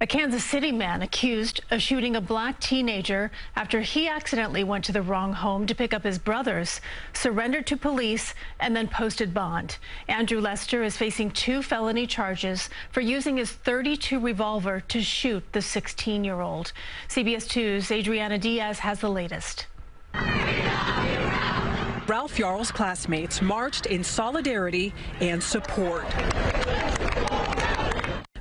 A Kansas City man accused of shooting a black teenager after he accidentally went to the wrong home to pick up his brothers, surrendered to police, and then posted bond. Andrew Lester is facing 2 felony charges for using his .32 revolver to shoot the 16-year-old. CBS 2's Adriana Diaz has the latest. Ralph Yarl's classmates marched in solidarity and support.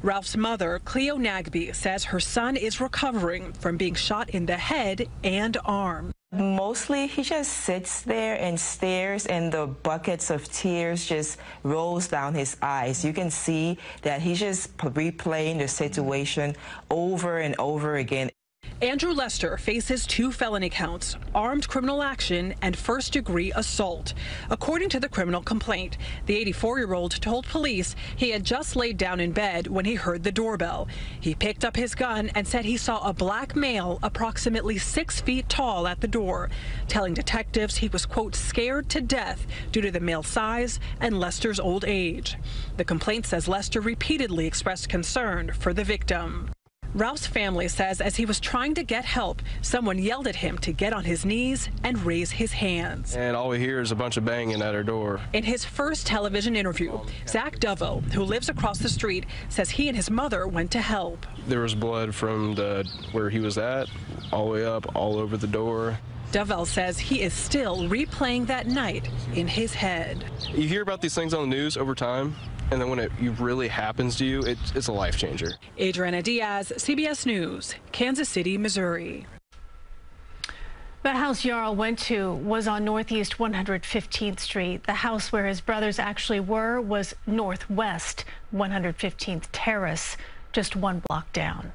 Ralph's mother, Cleo Nagby, says her son is recovering from being shot in the head and arm. Mostly he just sits there and stares, and the buckets of tears just rolls down his eyes. You can see that he's just replaying the situation over and over again. Andrew Lester faces 2 felony counts, armed criminal action and first-degree assault. According to the criminal complaint, the 84-year-old told police he had just laid down in bed when he heard the doorbell. He picked up his gun and said he saw a black male approximately 6 feet tall at the door, telling detectives he was, quote, scared to death due to the male size and Lester's old age. The complaint says Lester repeatedly expressed concern for the victim. Ralph's family says as he was trying to get help, someone yelled at him to get on his knees and raise his hands. And all we hear is a bunch of banging at her door. In his first television interview, Zach Duvall, who lives across the street, says he and his mother went to help. There was blood from where he was at, all the way up, all over the door. Duvall says he is still replaying that night in his head. You hear about these things on the news over time, and then when it really happens to you, it's a life changer. Adriana Diaz, CBS News, Kansas City, Missouri. The house Yarl went to was on Northeast 115th Street. The house where his brothers actually were was Northwest 115th Terrace, just 1 block down.